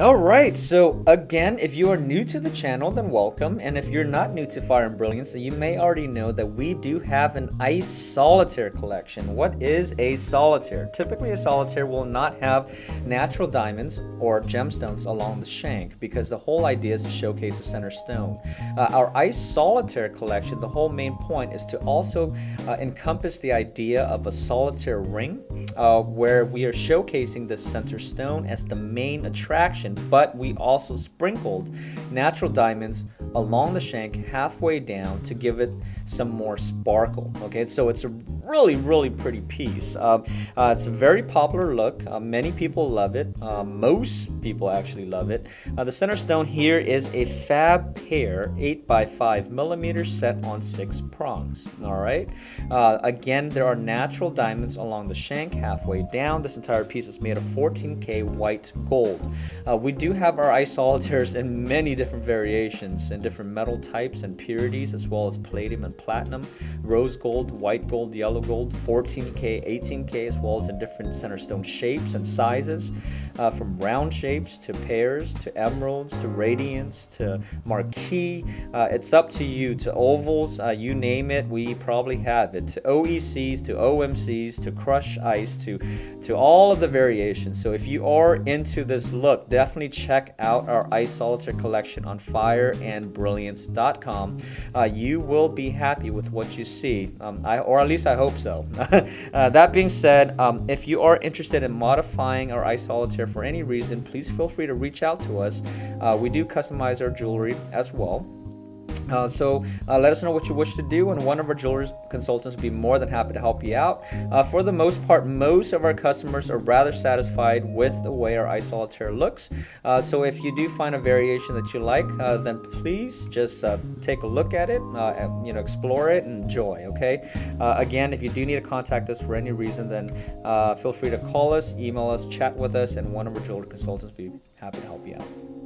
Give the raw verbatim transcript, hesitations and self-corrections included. Alright, so again, if you are new to the channel, then welcome. And if you're not new to Fire and Brilliance, then you may already know that we do have an ice solitaire collection. What is a solitaire? Typically, a solitaire will not have natural diamonds or gemstones along the shank because the whole idea is to showcase the center stone. Uh, our ice solitaire collection, the whole main point is to also uh, encompass the idea of a solitaire ring uh, where we are showcasing the center stone as the main attraction. But we also sprinkled natural diamonds along the shank halfway down to give it some more sparkle. Okay, so it's a really, really pretty piece. Uh, uh, it's a very popular look. Uh, many people love it. Uh, most people actually love it. Uh, the center stone here is a fab pair eight by five millimeter set on six prongs. All right. Uh, again, there are natural diamonds along the shank halfway down. This entire piece is made of fourteen K white gold. Uh, we do have our ice solitaires in many different variations and different metal types and purities, as well as palladium and platinum, rose gold, white gold, yellow gold, fourteen K, eighteen K, as well as in different center stone shapes and sizes, uh, from round shapes to pears to emeralds to radiants to marquee. Uh, it's up to you, to ovals, uh, you name it, we probably have it, to O E Cs, to O M Cs, to Crush Ice, to, to all of the variations. So if you are into this look, definitely check out our ice solitaire collection on fire and brilliance dot com. Uh, you will be happy with what you see, um, I, or at least I hope so. uh, that being said, um, if you are interested in modifying our ice solitaire for any reason, please feel free to reach out to us. Uh, we do customize our jewelry as well. Uh, so uh, let us know what you wish to do, and one of our jewelry consultants will be more than happy to help you out. Uh, for the most part, most of our customers are rather satisfied with the way our ice solitaire looks. Uh, so if you do find a variation that you like, uh, then please just uh, take a look at it, uh, and, you know, explore it and enjoy. Okay. Uh, again, if you do need to contact us for any reason, then uh, feel free to call us, email us, chat with us, and one of our jewelry consultants will be happy to help you out.